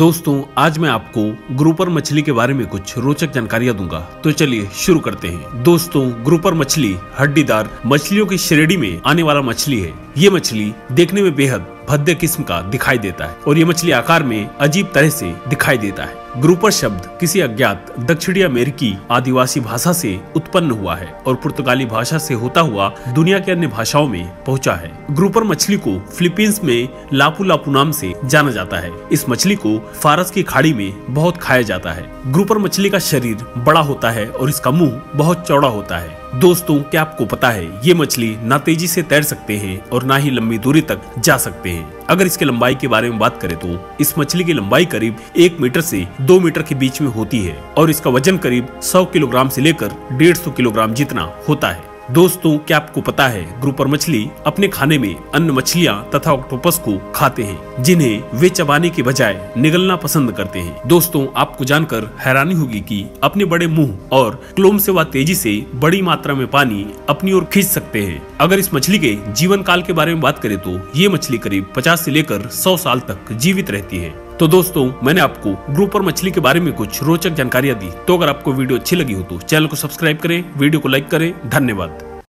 दोस्तों आज मैं आपको ग्रुपर मछली के बारे में कुछ रोचक जानकारियां दूंगा, तो चलिए शुरू करते हैं। दोस्तों ग्रुपर मछली हड्डीदार मछलियों की श्रेणी में आने वाला मछली है। ये मछली देखने में बेहद भद्दे किस्म का दिखाई देता है और ये मछली आकार में अजीब तरह से दिखाई देता है। ग्रुपर शब्द किसी अज्ञात दक्षिणी अमेरिकी आदिवासी भाषा से उत्पन्न हुआ है और पुर्तगाली भाषा से होता हुआ दुनिया के अन्य भाषाओं में पहुंचा है। ग्रुपर मछली को फिलीपींस में लापू लापू नाम से जाना जाता है। इस मछली को फारस की खाड़ी में बहुत खाया जाता है। ग्रुपर मछली का शरीर बड़ा होता है और इसका मुँह बहुत चौड़ा होता है। दोस्तों क्या आपको पता है ये मछली ना तेजी से तैर सकते हैं और ना ही लंबी दूरी तक जा सकते हैं। अगर इसके लंबाई के बारे में बात करें तो इस मछली की लंबाई करीब 1 मीटर से 2 मीटर के बीच में होती है और इसका वजन करीब 100 किलोग्राम से लेकर 150 किलोग्राम जितना होता है। दोस्तों क्या आपको पता है ग्रुपर मछली अपने खाने में अन्य मछलियां तथा ऑक्टोपस को खाते हैं, जिन्हें वे चबाने के बजाय निगलना पसंद करते हैं। दोस्तों आपको जानकर हैरानी होगी कि अपने बड़े मुंह और क्लोम से वह तेजी से बड़ी मात्रा में पानी अपनी ओर खींच सकते हैं। अगर इस मछली के जीवन काल के बारे में बात करें तो ये मछली करीब 50 से लेकर 100 साल तक जीवित रहती है। तो दोस्तों मैंने आपको ग्रुपर मछली के बारे में कुछ रोचक जानकारियां दी। तो अगर आपको वीडियो अच्छी लगी हो तो चैनल को सब्सक्राइब करें, वीडियो को लाइक करें। धन्यवाद।